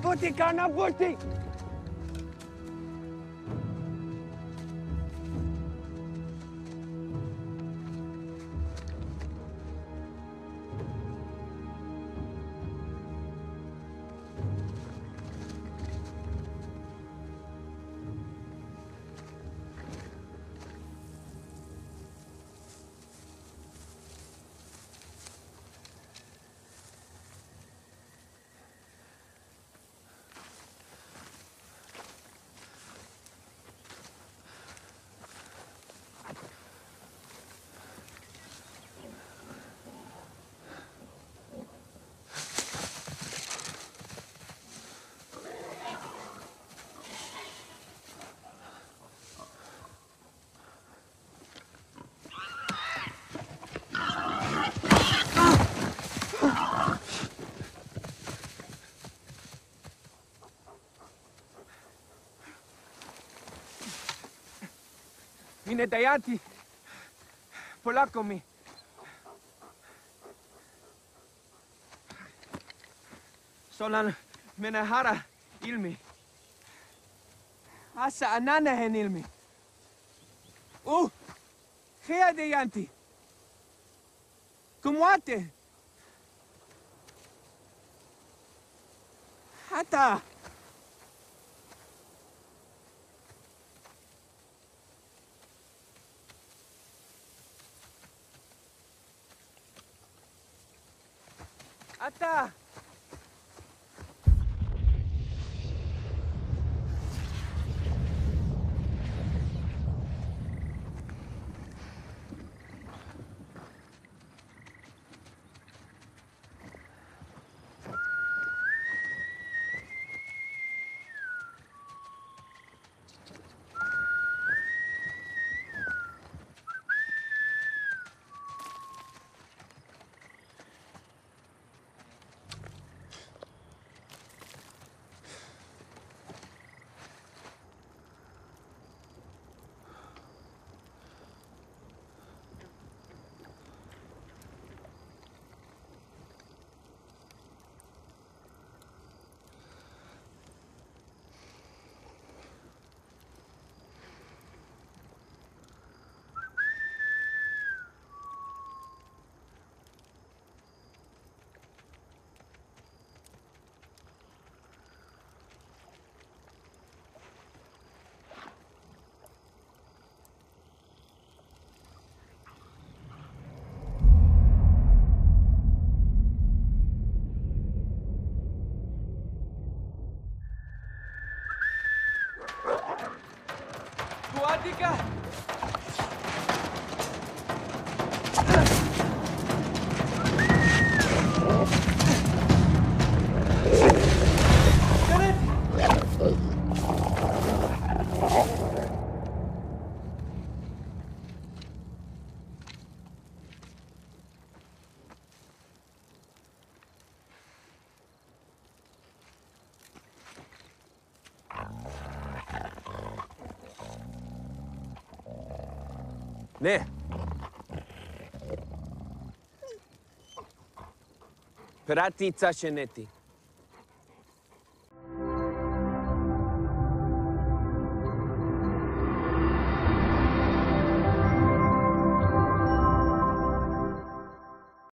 Guti, Karna, Guti! Minetayati, Polaco mi. Solan menahara ilmi. Asa ananahen ilmi. Gea de yanti. Kumuate. Hata. Ata! Guática! 네. Prati Zasheneti.